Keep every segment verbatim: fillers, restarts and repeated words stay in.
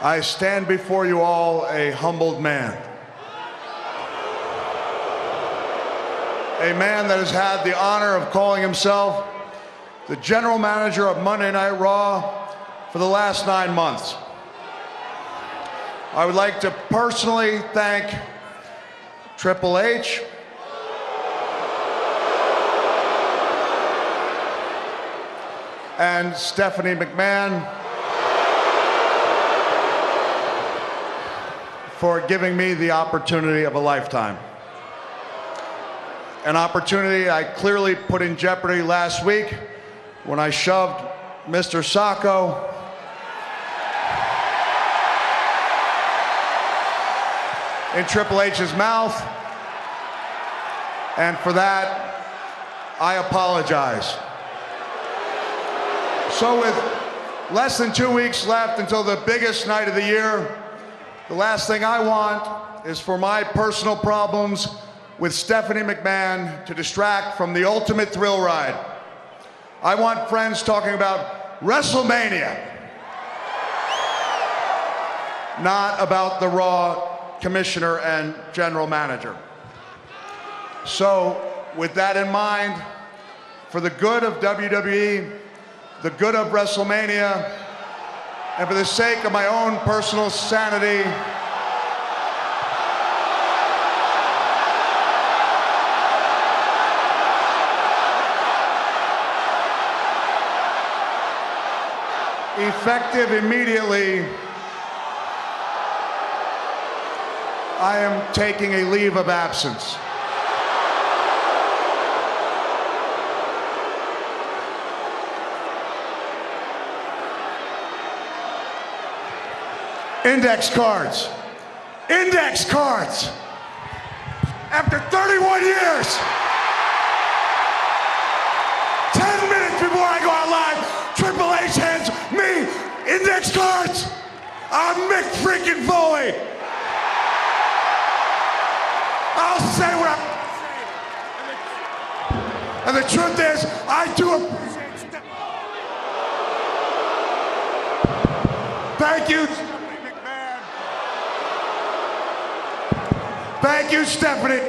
I stand before you all a humbled man. A man that has had the honor of calling himself the general manager of Monday Night Raw for the last nine months. I would like to personally thank Triple H, and Stephanie McMahon, for giving me the opportunity of a lifetime. An opportunity I clearly put in jeopardy last week when I shoved Mister Socko in Triple H's mouth, and for that, I apologize. So with less than two weeks left until the biggest night of the year, the last thing I want is for my personal problems with Stephanie McMahon to distract from the ultimate thrill ride. I want friends talking about WrestleMania, not about the Raw commissioner and general manager. So with that in mind, for the good of W W E, the good of WrestleMania, and for the sake of my own personal sanity, effective immediately, I am taking a leave of absence. Index cards. Index cards. After thirty-one years, ten minutes before I go out live, Triple H hands me index cards. I'm Mick freaking Foley. I'll say what I... And the truth is, I do appreciate... Thank you. Thank you, Stephanie.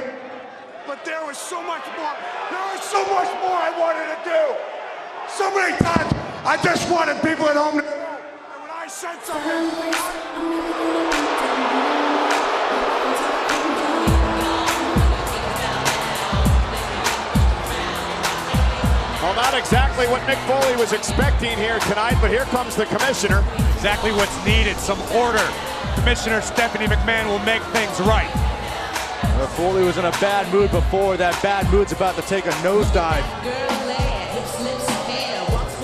But there was so much more. There was so much more I wanted to do. So many times, I just wanted people at home to know. And when I said something... Well, not exactly what Mick Foley was expecting here tonight, but here comes the commissioner. Exactly what's needed, some order. Commissioner Stephanie McMahon will make things right. Foley was in a bad mood before. That bad mood's about to take a nosedive. What's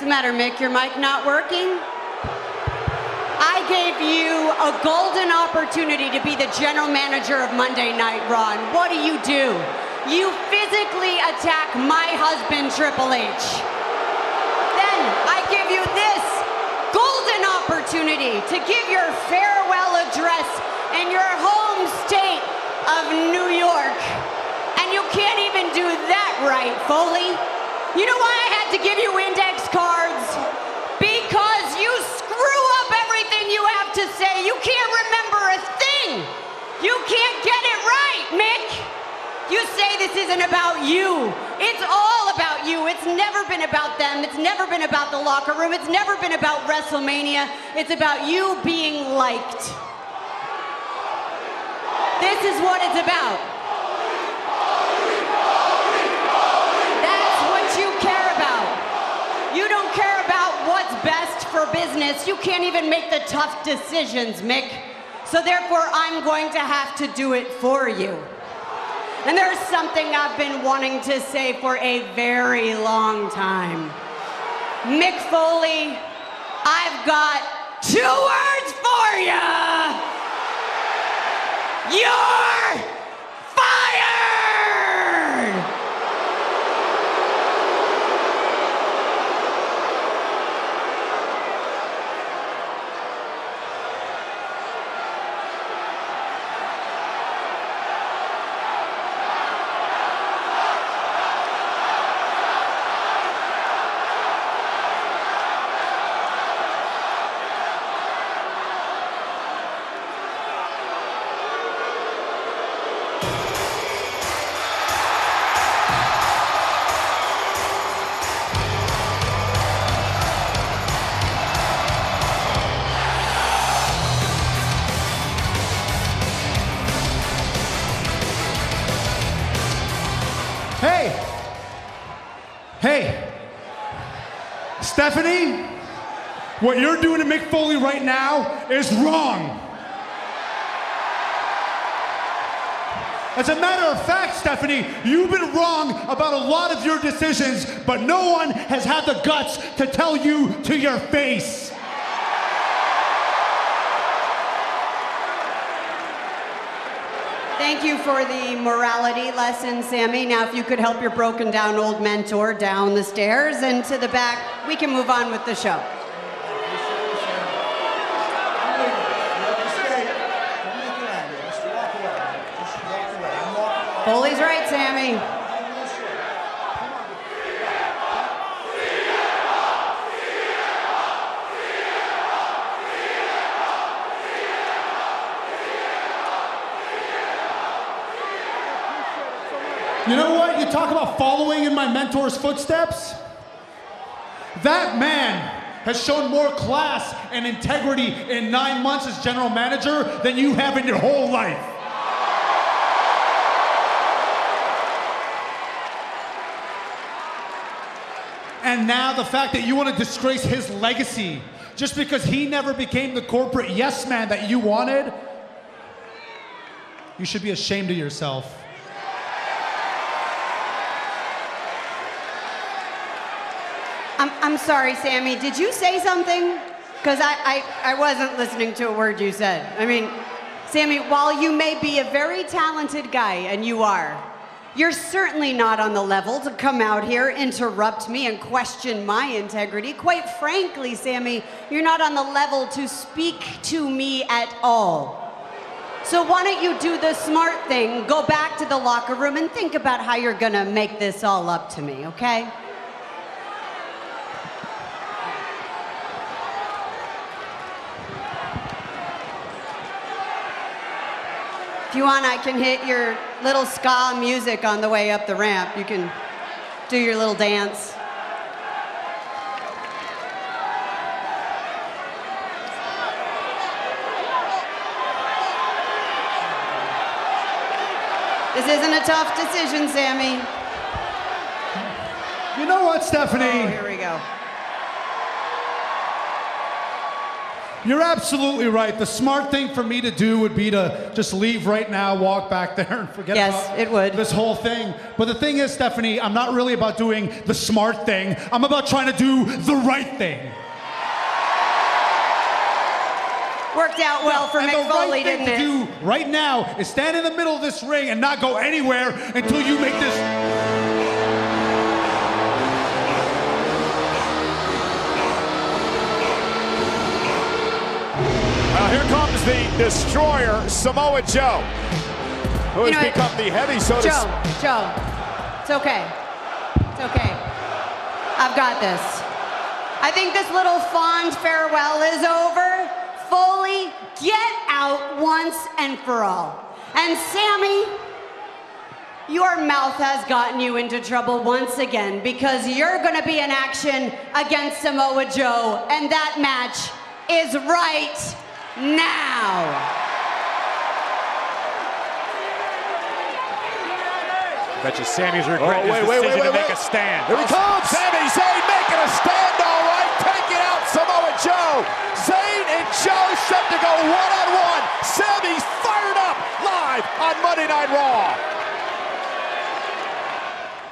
the matter, Mick? Your mic not working? I gave you a golden opportunity to be the general manager of Monday Night Raw. And what do you do? You physically attack my husband, Triple H. Then I give you this golden opportunity to give your farewell address in your home state of New York. And you can't even do that right, Foley. You know why I had to give you index cards? Because you screw up everything you have to say. You can't remember a thing. You can't get it right, Mick. You say this isn't about you. It's all about you. It's never been about them. It's never been about the locker room. It's never been about WrestleMania. It's about you being liked. This is what it's about. That's what you care about. You don't care about what's best for business. You can't even make the tough decisions, Mick. So therefore, I'm going to have to do it for you. And there's something I've been wanting to say for a very long time. Mick Foley, I've got two words for you. You're fired! Hey, Stephanie, what you're doing to Mick Foley right now is wrong. As a matter of fact, Stephanie, you've been wrong about a lot of your decisions, but no one has had the guts to tell you to your face. Thank you for the morality lesson, Sami. Now, if you could help your broken down old mentor down the stairs and to the back, we can move on with the show. Foley's right, Sami. You know what? You talk about following in my mentor's footsteps. That man has shown more class and integrity in nine months as general manager than you have in your whole life. And now the fact that you want to disgrace his legacy just because he never became the corporate yes man that you wanted, you should be ashamed of yourself. I'm, I'm sorry, Sami, did you say something? Because I, I, I wasn't listening to a word you said. I mean, Sami, while you may be a very talented guy, and you are, you're certainly not on the level to come out here, interrupt me, and question my integrity. Quite frankly, Sami, you're not on the level to speak to me at all. So why don't you do the smart thing, go back to the locker room, and think about how you're gonna make this all up to me, okay? If you want, I can hit your little ska music on the way up the ramp. You can do your little dance. This isn't a tough decision, Sami. You know what, Stephanie? Oh, here we go. You're absolutely right. The smart thing for me to do would be to just leave right now, walk back there, and forget yes, about it would. this whole thing. But the thing is, Stephanie, I'm not really about doing the smart thing. I'm about trying to do the right thing. Worked out well for Mick Foley, didn't it? The right thing to do right now is stand in the middle of this ring and not go anywhere until you make this... Well, here comes the destroyer, Samoa Joe, who you know, has become it, the heavy, so to Joe, Joe, it's okay. It's okay. I've got this. I think this little fond farewell is over. Foley, get out once and for all. And Sami, your mouth has gotten you into trouble once again because you're going to be in action against Samoa Joe, and that match is right now. That's just Sami's regret. Oh, wait, wait, wait, wait, to make wait. a stand. Here he comes. Sami Zayn making a stand, all right, taking out Samoa Joe. Zayn and Joe set to go one on one. Sami's fired up live on Monday Night Raw.